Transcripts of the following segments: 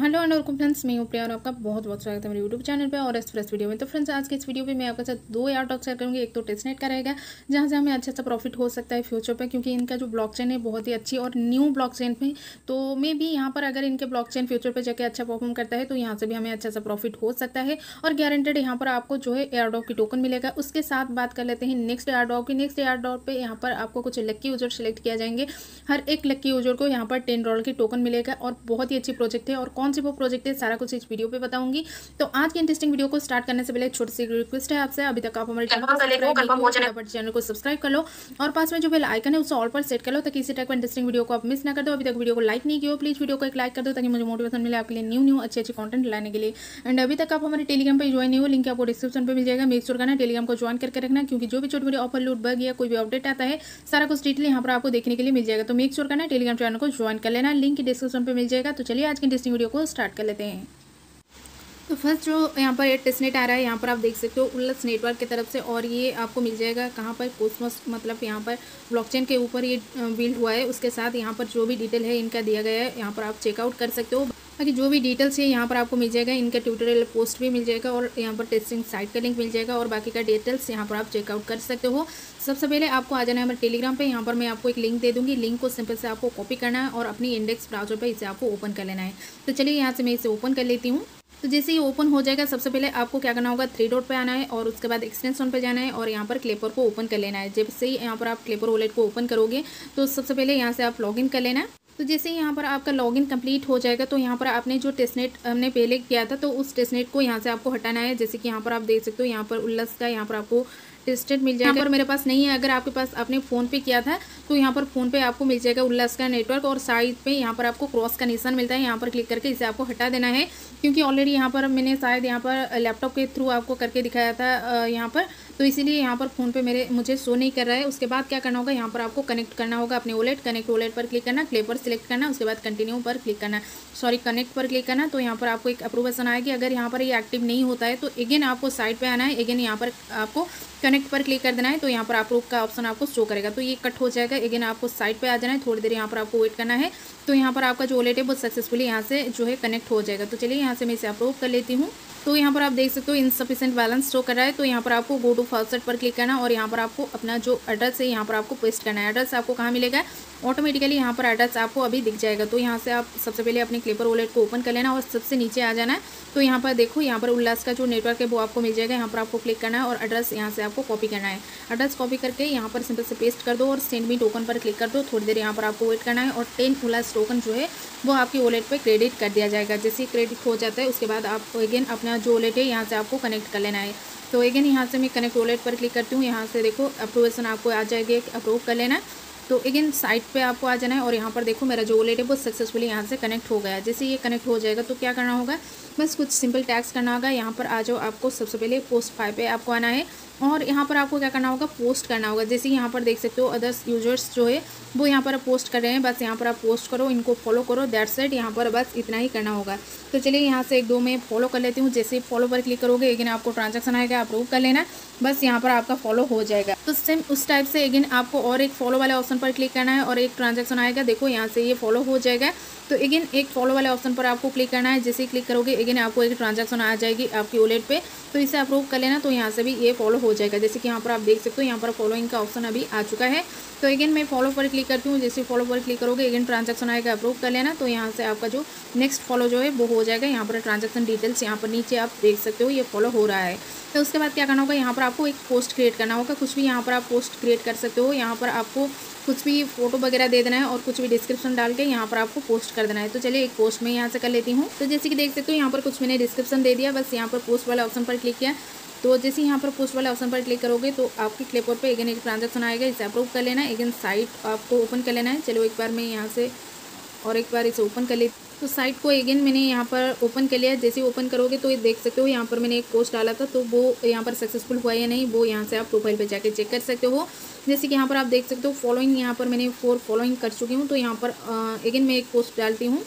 Hello and welcome friends, मैं हूं प्रिया और आपका बहुत बहुत स्वागत है मेरे यूट्यूब चैनल पे और इस फ्रेश वीडियो में। तो फ्रेंड्स, आज के इस वीडियो पे मैं आपके साथ दो एयर टॉक शेयर करूँगी। एक तो टेस्टनेट का रहेगा जहाँ से हमें अच्छा सा प्रॉफिट हो सकता है फ्यूचर पे, क्योंकि इनका जो ब्लॉकचेन है बहुत ही अच्छी और न्यू ब्लॉकचेन है। तो मे भी यहाँ पर अगर इनके ब्लॉकचेन फ्यूचर पर जाकर अच्छा परफॉर्म करता है तो यहाँ से भी हमें अच्छा सा प्रॉफिट हो सकता है और गारंटेड यहाँ पर आपको जो है एयर ड्रॉप की टोकन मिलेगा। उसके साथ बात कर लेते हैं नेक्स्ट एयर ड्रॉप की। नेक्स्ट एयर ड्रॉप पर यहाँ पर आपको कुछ लक्की यूजर सेलेक्ट किया जाएंगे। हर एक लक्की यूजर को यहाँ पर $10 की टोकन मिलेगा और बहुत ही अच्छी प्रोजेक्ट है और कौन सी वो प्रोजेक्ट है सारा कुछ इस वीडियो पे बताऊंगी। तो आज की इंटरेस्टिंग वीडियो को स्टार्ट करने से पहले एक छोटी सी रिक्वेस्ट है आपसे, अभी तक आप हमारे चैनल को सब्सक्राइब कर लो और पास में जो बेल आइकन है उसे ऑल पर सेट कर लो ताकि इसी टाइप का इंटरेस्टिंग वीडियो को आप मिस ना कर दो। अभी तक वीडियो को लाइक नहीं किया हो, प्लीज वीडियो को एक लाइक कर दो ताकि मुझे मोटिवेशन मिले आपके लिए न्यू अच्छे कंटेंट लाने के लिए। एंड अभी तक आप हमारे टेलीग्राम पर ज्वाइन नहीं हो, लिंक आपको डिस्क्रिप्शन पर मिल जाएगा। मेक श्योर करना टेलीग्राम को ज्वाइन करके रखना, क्योंकि जो भी छोटे मोटे ऑफर, लूट बग या कोई भी अपडेट आता है सारा कुछ डिटेल यहाँ पर आपको देखने के लिए मिल जाएगा। तो मेक श्योर करना टेलीग्राम चैनल को ज्वाइन कर लेना, लिंक डिस्क्रिप्शन पर मिल जाएगा। तो चलिए आज की इंटरेस्टिंग वीडियो को स्टार्ट कर लेते हैं। तो फर्स्ट जो यहाँ पर ये टेस्टनेट आ रहा है, यहाँ पर आप देख सकते हो उल्लस नेटवर्क की तरफ से, और ये आपको मिल जाएगा कहाँ पर, कॉस्मोस, मतलब यहाँ पर ब्लॉकचेन के ऊपर ये बिल्ड हुआ है। उसके साथ यहाँ पर जो भी डिटेल है इनका दिया गया है, यहाँ पर आप चेकआउट कर सकते हो। बाकी जो भी डिटेल्स है यहाँ पर आपको मिल जाएगा, इनका ट्यूटोरियल पोस्ट भी मिल जाएगा और यहाँ पर टेस्टिंग साइट का लिंक मिल जाएगा और बाकी का डिटेल्स यहाँ पर आप चेकआउट कर सकते हो। सबसे पहले आपको आ जाना है हमारे टेलीग्राम पे, यहाँ पर मैं आपको एक लिंक दे दूँगी। लिंक को सिंपल से आपको कॉपी करना है और अपनी इंडेक्स ब्राउजर पर इसे आपको ओपन कर लेना है। तो चलिए यहाँ से मैं इसे ओपन कर लेती हूँ। तो जैसे ये ओपन हो जाएगा, सबसे पहले आपको क्या करना होगा, 3 डॉट पे आना है और उसके बाद एक्सटेंशन पे जाना है और यहाँ पर क्लेपर को ओपन कर लेना है। जैसे ही यहाँ पर आप क्लेपर वॉलेट को ओपन करोगे तो सबसे पहले यहाँ से आप लॉगिन कर लेना है। तो जैसे ही यहाँ पर आपका लॉगिन कंप्लीट हो जाएगा तो यहाँ पर आपने जो टेस्टनेट हमने पहले किया था तो उस टेस्टनेट को यहाँ से आपको हटाना है। जैसे कि यहाँ पर आप देख सकते हो, यहाँ पर उल्लस का यहाँ पर आपको टेस्टनेट मिल जाएगा पर मेरे पास नहीं है। अगर आपके पास आपने फ़ोन पे किया था तो यहाँ पर फ़ोन पे आपको मिल जाएगा उल्लस का नेटवर्क और साइड पे यहाँ पर आपको क्रॉस का निशान मिलता है, यहाँ पर क्लिक करके इसे आपको हटा देना है। क्योंकि ऑलरेडी यहाँ पर मैंने शायद यहाँ पर लैपटॉप के थ्रू आपको करके दिखाया था यहाँ पर, तो इसीलिए यहाँ पर फ़ोन पे मुझे शो नहीं कर रहा है। उसके बाद क्या करना होगा, यहाँ पर आपको कनेक्ट करना होगा अपने वॉलेट। कनेक्ट वॉलेट पर क्लिक करना, क्लेपर सिलेक्ट करना, उसके बाद कंटिन्यू पर क्लिक करना, सॉरी कनेक्ट पर क्लिक करना। तो यहाँ पर आपको एक अप्रूवेशन आएगी। अगर यहाँ पर ये एक्टिव नहीं होता है तो अगेन आपको साइड पर आना है, अगेन यहाँ पर आपको कनेक्ट पर क्लिक कर देना है। तो यहाँ पर अप्रूव का ऑप्शन आपको शो करेगा तो ये कट हो जाएगा। अगेन आपको साइड पर आ जाना है, थोड़ी देर यहाँ पर आपको वेट करना है। तो यहाँ पर आपका जो वॉलेट है वो सक्सेसफुली यहाँ से जो है कनेक्ट हो जाएगा। तो चलिए यहाँ से मैं इसे अप्रूव कर लेती हूँ। तो यहाँ पर आप देख सकते हो इनसफिशेंट बैलेंस शो कर रहा है। तो यहाँ पर आपको गो टू फाउसेट पर क्लिक करना और यहाँ पर आपको अपना जो एड्रेस है यहाँ पर आपको पेस्ट करना है। एड्रेस आपको कहाँ मिलेगा, ऑटोमेटिकली यहाँ पर एड्रेस आपको अभी दिख जाएगा। तो यहाँ से आप सबसे पहले अपने क्लेपर वॉलेट को ओपन कर लेना और सबसे नीचे आ जाना है। तो यहाँ पर देखो, यहाँ पर उल्लास का जो नेटवर्क है वो आपको मिल जाएगा, यहाँ पर आपको क्लिक करना है और एड्रेस यहाँ से आपको कॉपी करना है। एड्रेस कॉपी करके यहाँ पर सिंपल से पेस्ट कर दो और सेंड मी टोकन पर क्लिक कर दो। थोड़ी देर यहाँ पर आपको वेट करना है और 10 उल्लास टोकन जो है वो आपकी वॉलेट पर क्रेडिट कर दिया जाएगा। जैसे ही क्रेडिट हो जाता है उसके बाद आप अगेन अपना जो वॉलेट है यहाँ से आपको कनेक्ट कर लेना है। तो अगेन यहाँ से मैं कनेक्ट वॉलेट पर क्लिक करती हूँ, यहाँ से देखो अप्रूवेशन आपको आ जाएगी, अप्रूव कर लेना। तो अगेन साइट पे आपको आ जाना है और यहाँ पर देखो मेरा जो वॉलेट है वो सक्सेसफुली यहाँ से कनेक्ट हो गया। जैसे ये कनेक्ट हो जाएगा तो क्या करना होगा, बस कुछ सिंपल टैक्स करना होगा। यहाँ पर आ जाओ, आपको सबसे पहले पोस्ट 5 पे आपको आना है और यहाँ पर आपको क्या करना होगा, पोस्ट करना होगा। जैसे यहाँ पर देख सकते हो अदर्स यूजर्स जो है वो यहाँ पर पोस्ट कर रहे हैं, बस यहाँ पर आप पोस्ट करो, इनको फॉलो करो, दैट्स इट। यहाँ पर बस इतना ही करना होगा। तो चलिए यहाँ से 1-2 मैं फॉलो कर लेती हूँ। जैसे फॉलो पर क्लिक करोगे अगेन आपको ट्रांजेक्शन आएगा, अप्रूव कर लेना, बस यहाँ पर आपका फॉलो हो जाएगा। तो सेम उस टाइप से अगेन आपको और एक फॉलो वाले ऑप्शन पर क्लिक करना है और एक ट्रांजेक्शन आएगा। देखो यहाँ से ये फॉलो हो जाएगा। तो अगेन एक फॉलो वाले ऑप्शन पर आपको क्लिक करना है। जैसे ही क्लिक करोगे अगेन आपको एक ट्रांजेक्शन आ जाएगी आपकी वॉलेट पे, तो इसे अप्रूव कर लेना। तो यहाँ से भी ये फॉलो हो जाएगा। जैसे कि यहाँ पर आप देख सकते हो यहाँ पर फॉलोइंग का ऑप्शन अभी आ चुका है। तो अगेन मैं फॉलो पर क्लिक करती हूँ। जैसे फॉलो पर क्लिक करोगे अगेन ट्रांजेक्शन आएगा, अप्रूव कर लेना। तो यहाँ से आपका जो नेक्स्ट फॉलो जो है वो हो जाएगा। यहाँ पर ट्रांजेक्शन डिटेल्स यहाँ पर नीचे आप देख सकते हो ये फॉलो हो रहा है। तो उसके बाद क्या करना होगा, यहाँ पर आपको एक पोस्ट क्रिएट करना होगा। कुछ भी यहाँ पर आप पोस्ट क्रिएट कर सकते हो, यहाँ पर आपको कुछ भी फोटो वगैरह दे देना है और कुछ भी डिस्क्रिप्शन डाल के यहाँ पर आपको पोस्ट कर देना है। तो चलिए एक पोस्ट मैं यहाँ से कर लेती हूँ। तो जैसे कि देख सकते हो यहाँ पर कुछ मैंने डिस्क्रिप्शन दे दिया, बस यहाँ पर पोस्ट वाला ऑप्शन पर क्लिक किया। तो जैसे यहाँ पर पोस्ट वाले ऑप्शन पर क्लिक करोगे तो आपके क्लेपर पे अगेन एक ट्रांजेक्शन आएगा, इसे अप्रूव कर लेना है। अगेन साइट आपको ओपन कर लेना है। चलो एक बार मैं यहाँ से और एक बार इसे ओपन कर लेती। तो साइट को अगेन मैंने यहाँ पर ओपन कर लिया। जैसे ओपन करोगे तो ये देख सकते हो यहाँ पर मैंने एक पोस्ट डाला था, तो वो यहाँ पर सक्सेसफुल हुआ या नहीं वो यहाँ से आप प्रोफाइल पे जाके चेक कर सकते हो। जैसे कि यहाँ पर आप देख सकते हो फॉलोइंग, यहाँ पर मैंने 4 फॉलोइंग कर चुकी हूँ। तो यहाँ पर अगेन मैं एक पोस्ट डालती हूँ।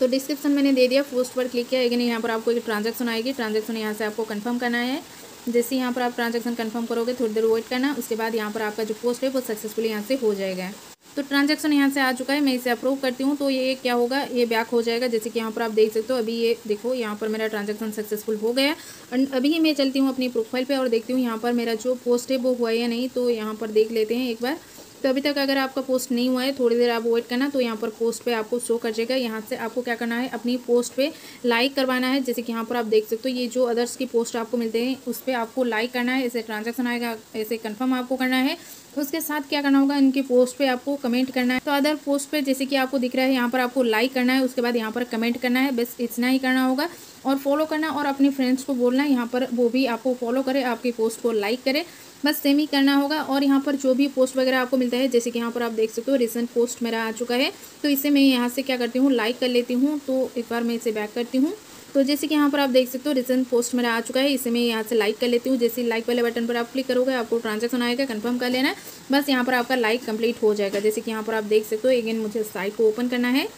तो डिस्क्रिप्शन मैंने दे दिया, पोस्ट पर क्लिक किया, अगेन यहाँ पर आपको एक ट्रांजेक्शन आएगी। ट्रांजेक्शन यहाँ से आपको कन्फर्म करना है। जैसे यहाँ पर आप ट्रांजेक्शन कन्फर्म करोगे थोड़ी देर वेट करना, उसके बाद यहाँ पर आपका जो पोस्ट है वो सक्सेसफुली यहाँ से हो जाएगा। तो ट्रांजैक्शन यहाँ से आ चुका है, मैं इसे अप्रूव करती हूँ तो ये क्या होगा, ये बैक हो जाएगा। जैसे कि यहाँ पर आप देख सकते हो, अभी ये देखो यहाँ पर मेरा ट्रांजैक्शन सक्सेसफुल हो गया। एंड अभी मैं चलती हूँ अपनी प्रोफाइल पर और देखती हूँ यहाँ पर मेरा जो पोस्ट है वो हुआ है या नहीं। तो यहाँ पर देख लेते हैं एक बार। तो अभी तक अगर आपका पोस्ट नहीं हुआ है, थोड़ी देर आप वेट करना, तो यहाँ पर पोस्ट पे आपको शो कर जाएगा। यहाँ से आपको क्या करना है, अपनी पोस्ट पे लाइक करवाना है। जैसे कि यहाँ पर आप देख सकते हो, ये जो अदर्स की पोस्ट आपको मिलते हैं उस पर आपको लाइक करना है। ऐसे ट्रांजैक्शन आएगा, ऐसे कंफर्म आपको करना है। उसके साथ क्या करना होगा, इनकी पोस्ट पे आपको कमेंट करना है। तो अदर पोस्ट पे जैसे कि आपको दिख रहा है, यहाँ पर आपको लाइक करना है, उसके बाद यहाँ पर कमेंट करना है, बस इतना ही करना होगा। और फॉलो करना और अपने फ्रेंड्स को बोलना यहाँ पर वो भी आपको फॉलो करे, आपकी पोस्ट को लाइक करे, बस सेम ही करना होगा। और यहाँ पर जो भी पोस्ट वगैरह आपको मिलता है, जैसे कि यहाँ पर आप देख सकते हो रिसेंट पोस्ट मेरा आ चुका है, तो इसे मैं यहाँ से क्या करती हूँ, लाइक कर लेती हूँ। तो एक बार मैं इसे बैक करती हूँ। तो जैसे कि यहाँ पर आप देख सकते हो रिसेंट पोस्ट मेरा आ चुका है, इसे मैं यहाँ से लाइक कर लेती हूँ। जैसे लाइक वाले बटन पर आप क्लिक करोगे, आपको ट्रांजैक्शन आएगा, कंफर्म कर लेना है, बस यहाँ पर आपका लाइक कंप्लीट हो जाएगा। जैसे कि यहाँ पर आप देख सकते हो, अगेन मुझे साइट को ओपन करना है।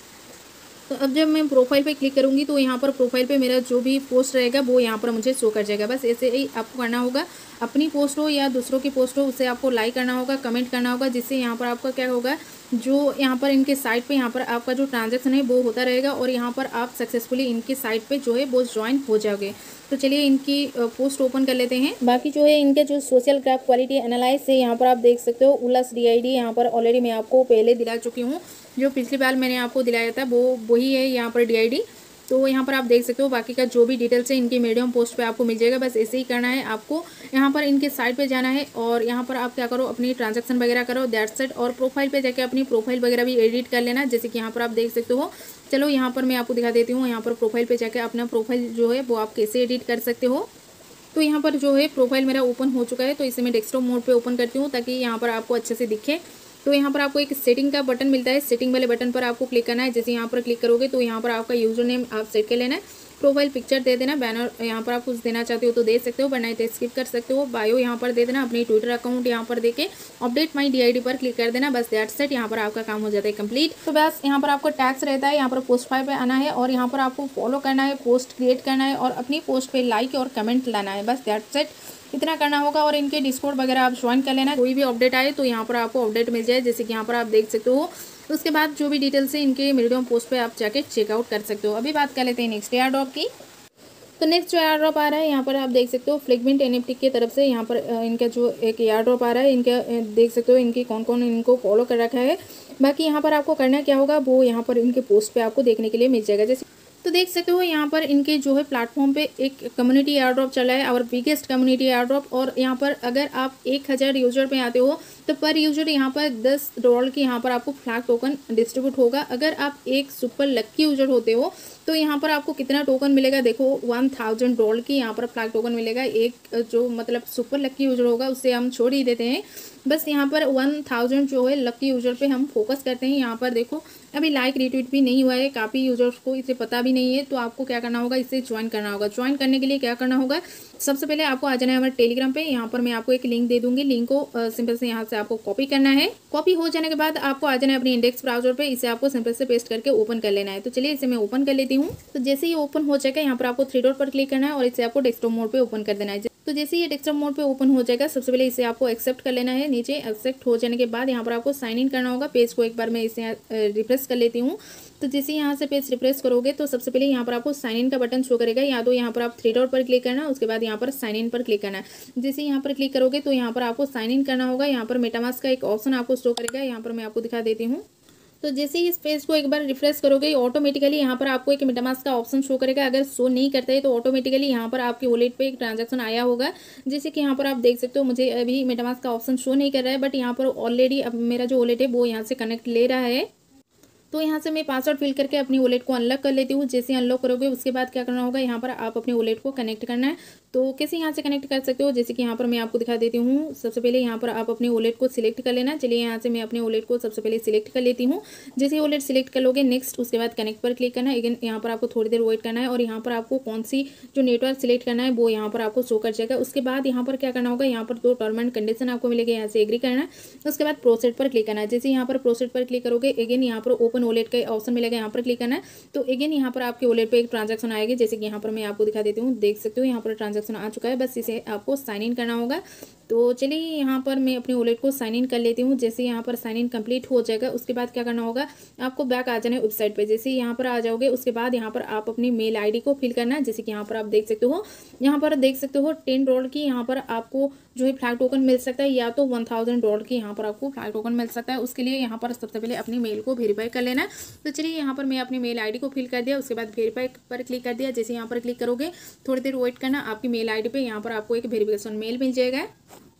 तो अब जब मैं प्रोफाइल पे क्लिक करूँगी तो यहाँ पर प्रोफाइल पे मेरा जो भी पोस्ट रहेगा वो यहाँ पर मुझे शो कर जाएगा। बस ऐसे ही आपको करना होगा, अपनी पोस्ट हो या दूसरों की पोस्ट हो, उसे आपको लाइक करना होगा, कमेंट करना होगा, जिससे यहाँ पर आपका क्या होगा, जो यहाँ पर इनके साइट पे यहाँ पर आपका जो ट्रांजैक्शन है वो होता रहेगा। और यहाँ पर आप सक्सेसफुली इनकी साइट पे जो है वो ज्वाइन हो जाओगे। तो चलिए इनकी पोस्ट ओपन कर लेते हैं। बाकी जो है इनके जो सोशल ग्राफ क्वालिटी एनालाइज है, यहाँ पर आप देख सकते हो उलस DID यहाँ पर ऑलरेडी मैं आपको पहले दिला चुकी हूँ। जो पिछली बार मैंने आपको दिलाया था वो वही है यहाँ पर DID। तो यहाँ पर आप देख सकते हो, बाकी का जो भी डिटेल्स है इनके मीडियम पोस्ट पे आपको मिल जाएगा। बस ऐसे ही करना है, आपको यहाँ पर इनके साइट पे जाना है और यहाँ पर आप क्या करो, अपनी ट्रांजैक्शन वगैरह करो, दैट्स इट। और प्रोफाइल पे जाके अपनी प्रोफाइल वगैरह भी एडिट कर लेना। जैसे कि यहाँ पर आप देख सकते हो, चलो यहाँ पर मैं आपको दिखा देती हूँ। यहाँ पर प्रोफाइल पर जाकर अपना प्रोफाइल जो है वो आप कैसे एडिट कर सकते हो। तो यहाँ पर जो है प्रोफाइल मेरा ओपन हो चुका है, तो इसे मैं डेस्कटॉप मोड पर ओपन करती हूँ ताकि यहाँ पर आपको अच्छे से दिखे। तो यहाँ पर आपको एक सेटिंग का बटन मिलता है, सेटिंग वाले बटन पर आपको क्लिक करना है। जैसे यहाँ पर क्लिक करोगे तो यहाँ पर आपका यूजर नेम आप सेट कर लेना है, प्रोफाइल पिक्चर दे देना, बैनर यहाँ पर आप कुछ देना चाहते हो तो दे सकते हो, वरना स्किप कर सकते हो, बायो यहाँ पर दे देना, अपनी ट्विटर अकाउंट यहाँ पर देके अपडेट माई DID पर क्लिक कर देना। बस दैट्स इट, यहाँ पर आपका काम हो जाता है कंप्लीट। तो बस यहाँ पर आपको टैक्स रहता है, यहाँ पर पोस्ट फाइल पे आना है और यहाँ पर आपको फॉलो करना है, पोस्ट क्रिएट करना है और अपनी पोस्ट पे लाइक और कमेंट लाना है। बस दैट्स इट, इतना करना होगा। और इनके डिस्कॉर्ड वगैरह आप ज्वाइन कर लेना, कोई भी अपडेट आए तो यहाँ पर आपको अपडेट मिल जाए। जैसे कि यहाँ पर आप देख सकते हो, उसके बाद जो भी डिटेल्स है इनके मीडियम पोस्ट पे आप जाके चेकआउट कर सकते हो। अभी बात कर लेते हैं नेक्स्ट एयर ड्रॉप की। तो नेक्स्ट एयर ड्रॉप आ रहा है, यहाँ पर आप देख सकते हो फिगमेंट NFT की तरफ से यहाँ पर इनका जो एक एयर ड्रॉप आ रहा है, इनका देख सकते हो इनकी कौन कौन इनको फॉलो कर रखा है। बाकी यहाँ पर आपको करना क्या होगा वो यहाँ पर इनके पोस्ट पर आपको देखने के लिए मिल जाएगा। जैसे तो देख सकते हो यहाँ पर इनके जो है प्लेटफॉर्म पे एक कम्युनिटी एयर ड्रॉप चला है, और बिगेस्ट कम्युनिटी एयर ड्रॉप। और यहाँ पर अगर आप 1000 यूजर पे आते हो तो पर यूजर यहाँ पर $10 की यहाँ पर आपको फ्लैग टोकन डिस्ट्रीब्यूट होगा। अगर आप एक सुपर लक्की यूजर होते हो तो यहाँ पर आपको कितना टोकन मिलेगा, देखो $1000 की यहाँ पर फ्लैग टोकन मिलेगा। एक जो मतलब सुपर लक्की यूजर होगा उसे हम छोड़ ही देते हैं, बस यहाँ पर 1000 जो है लकी यूजर पे हम फोकस करते हैं। यहाँ पर देखो अभी लाइक रिट्वीट भी नहीं हुआ है, काफ़ी यूजर्स को इसे पता भी नहीं है। तो आपको क्या करना होगा, इसे ज्वाइन करना होगा। ज्वाइन करने के लिए क्या करना होगा, सबसे पहले आपको आ जाना है हमारे टेलीग्राम पे। यहाँ पर मैं आपको एक लिंक दे दूंगी, लिंक को सिंपल से यहाँ से आपको कॉपी करना है। कॉपी हो जाने के बाद आपको आ जाना है अपने इंडेक्स ब्राउजर पे, इसे आपको सिंपल से पेस्ट करके ओपन कर लेना है। तो चलिए इसे मैं ओपन कर लेती हूँ। तो जैसे ही ओपन हो जाएगा यहाँ पर आपको 3 डॉट पर क्लिक करना है और इसे आपको डेस्कटॉप मोड पर ओपन कर देना है। तो जैसे ये डेस्कटॉप मोड पे ओपन हो जाएगा, सबसे पहले इसे आपको एक्सेप्ट कर लेना है। नीचे एक्सेप्ट हो जाने के बाद यहाँ पर आपको साइन इन करना होगा। पेज को एक बार मैं इसे रिफ्रेश कर लेती हूँ। तो जैसे यहाँ से पेज रिफ्रेश करोगे तो सबसे पहले यहाँ पर आपको साइन इन का बटन शो करेगा, या तो यहाँ पर आप 3 डॉट पर क्लिक करना, उसके बाद यहाँ पर साइन इन पर क्लिक करना है। जैसे यहाँ पर क्लिक करोगे तो यहाँ पर आपको साइन इन करना होगा। यहाँ पर मेटामास्क का एक ऑप्शन आपको शो करेगा, यहाँ पर मैं आपको दिखा देती हूँ। तो जैसे ही इस पेज को एक बार रिफ्रेश करोगे ऑटोमेटिकली यहाँ पर आपको एक मेटामास्क का ऑप्शन शो करेगा। अगर शो नहीं करता है तो ऑटोमेटिकली यहाँ पर आपके वॉलेट पे एक ट्रांजैक्शन आया होगा। जैसे कि यहाँ पर आप देख सकते हो, मुझे अभी मेटामास्क का ऑप्शन शो नहीं कर रहा है, बट यहाँ पर ऑलरेडी अब मेरा जो वॉलेट है वो यहाँ से कनेक्ट ले रहा है। तो यहाँ से मैं पासवर्ड फिल करके अपनी वॉलेट को अनलॉक कर लेती हूँ। जैसे अनलॉक करोगे उसके बाद क्या करना होगा, यहाँ पर आप अपने वॉलेट को कनेक्ट करना है। तो कैसे यहाँ से कनेक्ट कर सकते हो, जैसे कि यहाँ पर मैं आपको दिखा देती हूँ। सबसे पहले यहाँ पर आप अपने वॉलेट को सिलेक्ट कर लेना। चलिए यहाँ से मैं अपने वॉलेट को सबसे पहले सिलेक्ट कर लेती हूँ। जैसे वॉलेट सिलेक्ट कर लोगे, नेक्स्ट, उसके बाद कनेक्ट पर क्लिक करना है। अगेन यहाँ पर आपको थोड़ी देर वेट करना है और यहाँ पर आपको कौन सी जो नेटवर्क सिलेक्ट करना है वो यहाँ पर आपको शो कर जाएगा। उसके बाद यहाँ पर क्या करना होगा, यहाँ पर 2 टर्म एंड कंडीशन आपको मिलेगा, यहाँ से एग्री करना है। उसके बाद प्रोसेड पर क्लिक करना है। जैसे यहाँ पर प्रोसेड पर क्लिक करोगे, अगेन यहाँ पर ओपन वॉलेट का ऑप्शन मिलेगा, यहाँ पर क्लिक करना है। तो अगेन यहाँ पर आपके वॉलेट पर एक ट्रांजैक्शन आएगी। जैसे कि यहाँ पर मैं आपको दिखा देती हूँ, देख सकते हो यहाँ पर ट्रांजैक्शन आ चुका है। बस इसे आपको साइन इन करना होगा। तो चलिए यहाँ पर मैं अपने वॉलेट को साइन इन कर लेती हूँ। जैसे यहाँ पर साइन इन कंप्लीट हो जाएगा उसके बाद क्या करना होगा, आपको बैक आ जाना है वेबसाइट पे। जैसे यहाँ पर आ जाओगे उसके बाद यहाँ पर आप अपनी मेल आईडी को फिल करना है। जैसे कि यहाँ पर आप देख सकते हो, यहाँ पर देख सकते हो $10 की यहाँ पर आपको जो है फ्लैग टोकन मिल सकता है या तो $1000 की यहाँ पर आपको फ्लैग टोकन मिल सकता है। उसके लिए यहाँ पर सबसे पहले अपनी मेल को वेरीफाई कर लेना है। तो चलिए यहाँ पर मैं अपनी मेल आईडी को फिल कर दिया, उसके बाद वेरीफाई पर क्लिक कर दिया। जैसे यहाँ पर क्लिक करोगे थोड़ी देर वेट करना, आपकी मेल आईडी पे यहाँ पर आपको एक वेरीफिकेशन मेल मिल जाएगा।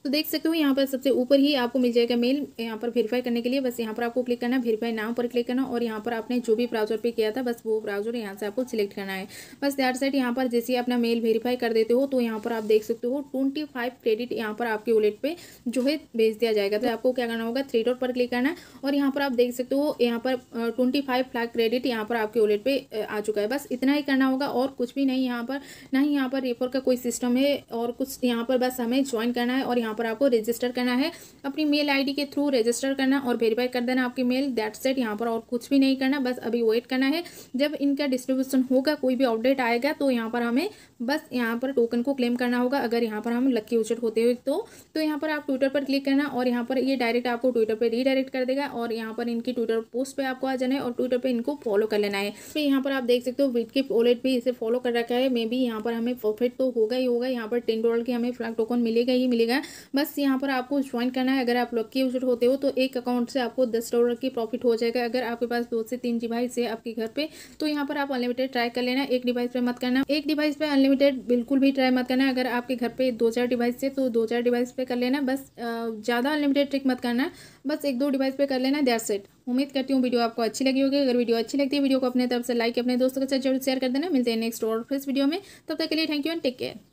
तो देख सकते हो यहाँ पर सबसे ऊपर ही आपको मिल जाएगा मेल। यहाँ पर वेरीफाई करने के लिए बस यहाँ पर आपको क्लिक करना, वेरीफाई नाउ पर क्लिक करना और यहाँ पर आपने जो भी ब्राउजर पे किया था बस वो ब्राउजर यहाँ से आपको सिलेक्ट करना है। बस दैट सेट। यहाँ पर जैसे अपना मेल वेरीफाई कर देते हो तो यहाँ पर आप देख सकते हो 25 क्रेडिट यहाँ पर आपके वॉलेट पे जो है भेज दिया जाएगा। तो आपको क्या करना होगा, थ्री डॉट पर क्लिक करना और यहाँ पर आप देख सकते हो यहाँ पर 25 क्रेडिट यहाँ पर आपके वॉलेट पे आ चुका है। बस इतना ही करना होगा और कुछ भी नहीं। यहाँ पर ना ही यहाँ पर रेफर का कोई सिस्टम है और कुछ, यहाँ पर बस हमें ज्वाइन करना है और यहाँ पर आपको रजिस्टर करना है अपनी मेल आईडी के थ्रू, रजिस्टर करना और वेरीफाई कर देना आपकी मेल। That's it. यहाँ पर और कुछ भी नहीं करना, बस अभी वेट करना है। जब इनका डिस्ट्रीब्यूशन होगा, कोई भी अपडेट आएगा तो यहाँ पर हमें बस यहाँ पर टोकन को क्लेम करना होगा। अगर यहाँ पर हम लकी विजेट होते हुए तो यहाँ पर आप ट्विटर पर क्लिक करना और यहाँ पर ये डायरेक्ट आपको ट्विटर पर रीडायरेक्ट कर देगा और यहाँ पर इनकी ट्विटर पोस्ट पर आपको आ जाना है और ट्विटर पर इनको फॉलो कर लेना है। फिर यहाँ पर आप देख सकते हो विट के वॉलेट भी इसे फॉलो कर रखा है। मे बी यहाँ पर हमें प्रॉफिट तो होगा ही होगा। यहाँ पर $10 की हमें फ्लैग टोकन मिलेगा ही मिलेगा। बस यहाँ पर आपको ज्वाइन करना है। अगर आप लकी यूजर होते हो तो एक अकाउंट से आपको $10 की प्रॉफिट हो जाएगा। अगर आपके पास 2 से 3 डिवाइस है आपके घर पे तो यहाँ पर आप अनलिमिटेड ट्राई कर लेना। एक डिवाइस पे मत करना, एक डिवाइस पे अनलिमिटेड बिल्कुल भी ट्राई मत करना। अगर आपके घर पे 2-4 डिवाइस है तो 2-4 डिवाइस पे कर लेना। बस ज़्यादा अनलिमिटेड ट्रिक मत करना, बस 1-2 डिवाइस पे कर लेना। That's it. उम्मीद करती हूँ वीडियो आपको अच्छी लगी होगी। अगर वीडियो अच्छी लगती है वीडियो को अपने तरफ से लाइक, अपने दोस्तों के साथ जरूर शेयर कर देना। मिलते हैं नेक्स्ट और फ्रेश वीडियो में, तब तक के लिए thank you and take care.